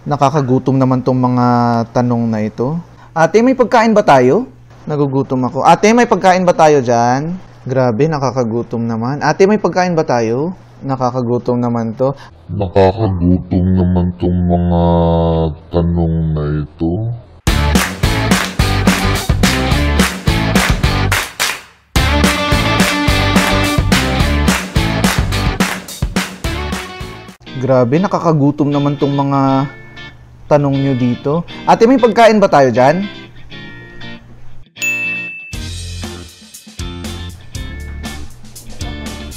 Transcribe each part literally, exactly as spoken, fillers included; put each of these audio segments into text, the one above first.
Nakakagutom naman tong mga tanong na ito. Ate, may pagkain ba tayo? Nagugutom ako. Ate, may pagkain ba tayo dyan? Grabe, nakakagutom naman. Ate, may pagkain ba tayo? Nakakagutom naman to. Nakakagutom naman tong mga tanong na ito. Grabe, nakakagutom naman tong mga tanong nyo dito. Ate, may pagkain ba tayo dyan?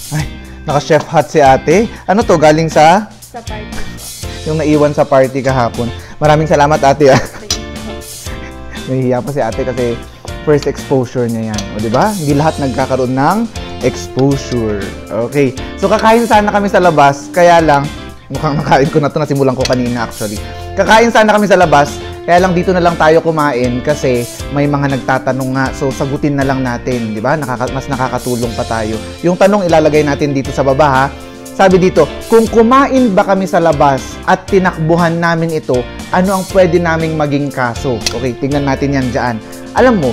Ay, naka-chef hat si ate. Ano to, galing sa? Sa party. Yung naiwan sa party kahapon. Maraming salamat, ate. Nahihiya pa si ate kasi first exposure niya yan. O, diba? Hindi lahat nagkakaroon ng exposure. Okay. So, kakain sana kami sa labas. Kaya lang, mukhang nakain ko na ito. Nasimulan ko kanina actually. Kakain sana kami sa labas. Kaya lang dito na lang tayo kumain kasi may mga nagtatanong nga. So, sagutin na lang natin. Diba? Nakaka- mas nakakatulong pa tayo. Yung tanong ilalagay natin dito sa baba ha. Sabi dito, kung kumain ba kami sa labas at tinakbuhan namin ito, ano ang pwede naming maging kaso? Okay, tingnan natin yan dyan. Alam mo,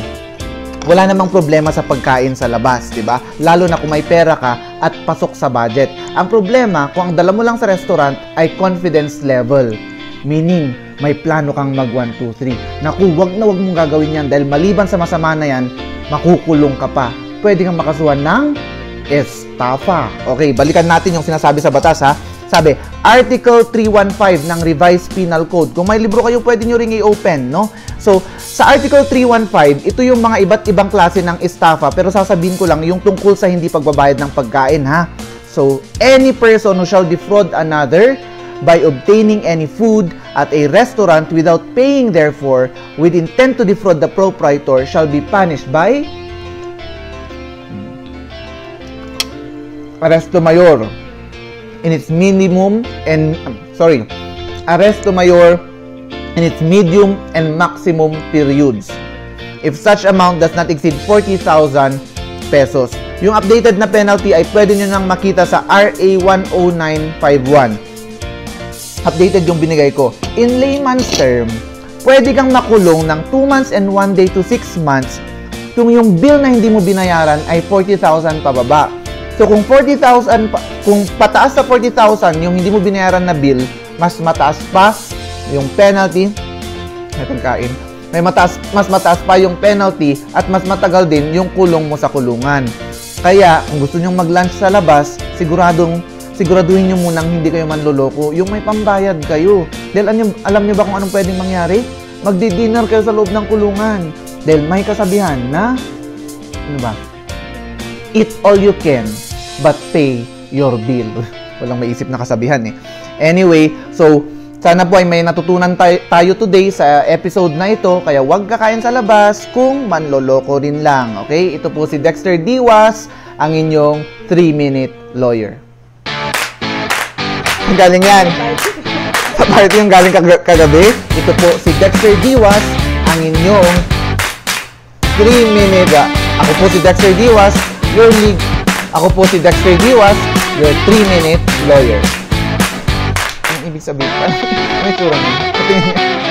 wala namang problema sa pagkain sa labas, di ba? Lalo na kung may pera ka at pasok sa budget. Ang problema kung ang dala mo lang sa restaurant ay confidence level. Meaning, may plano kang mag one, two, three. Naku, wag na wag mong gagawin yan dahil maliban sa masama na yan, makukulong ka pa. Pwede kang makasuhan ng ESTAFA. Okay, balikan natin yung sinasabi sa batas ha. Sabi, Article three one five ng Revised Penal Code. Kung may libro kayo, pwede nyo ring i-open, no? So, sa Article three one five, ito yung mga iba't ibang klase ng estafa. Pero sasabihin ko lang yung tungkol sa hindi pagbabayad ng pagkain, ha? So, any person who shall defraud another by obtaining any food at a restaurant without paying therefore, with intent to defraud the proprietor, shall be punished by arresto mayor in its minimum and um, sorry, arresto mayor in its medium and maximum periods if such amount does not exceed forty thousand pesos. Yung updated na penalty ay pwede nyo nang makita sa R A one oh nine five one. Updated yung binigay ko. In layman's term, pwede kang makulong ng two months and one day to six months kung yung bill na hindi mo binayaran ay forty thousand pababa. So, kung forty thousand, kung pataas sa forty thousand yung hindi mo binayaran na bill, mas mataas pa yung penalty. May pagkain. May mataas, mas mataas pa yung penalty at mas matagal din yung kulong mo sa kulungan. Kaya, kung gusto nyong mag-lunch sa labas, siguradong, siguraduhin nyo munang hindi kayo manloloko yung may pambayad kayo. Dahil alam, alam nyo ba kung anong pwedeng mangyari? Magdi-dinner kayo sa loob ng kulungan. Dahil may kasabihan na, ano ba? Eat all you can. But pay your bill. Walang maisip na kasabihan eh. Anyway, so sana po ay may natutunan tayo today sa episode na ito. Kaya huwag kakain sa labas kung manloloko rin lang. Okay? Ito po si Dexter Diwas, ang inyong three minute lawyer. Ang galing yan. Sa party yung galing kag kagabi. Ito po si Dexter Diwas, ang inyong three minute. Ako po si Dexter Diwas, your league. Ako po si Dexter Diwas, your three minute lawyer. Ang ibig sabihin pa? May turang.